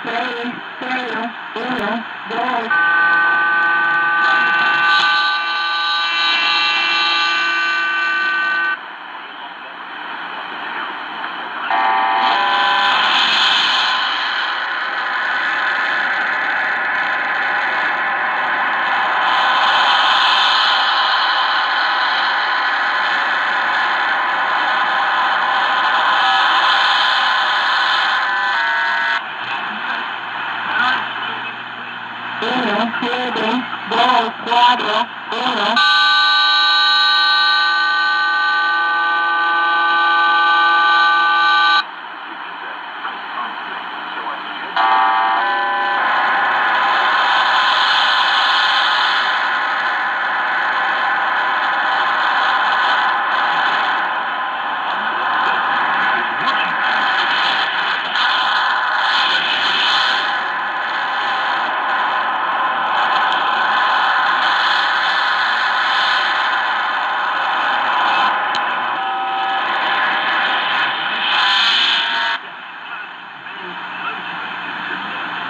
Uno,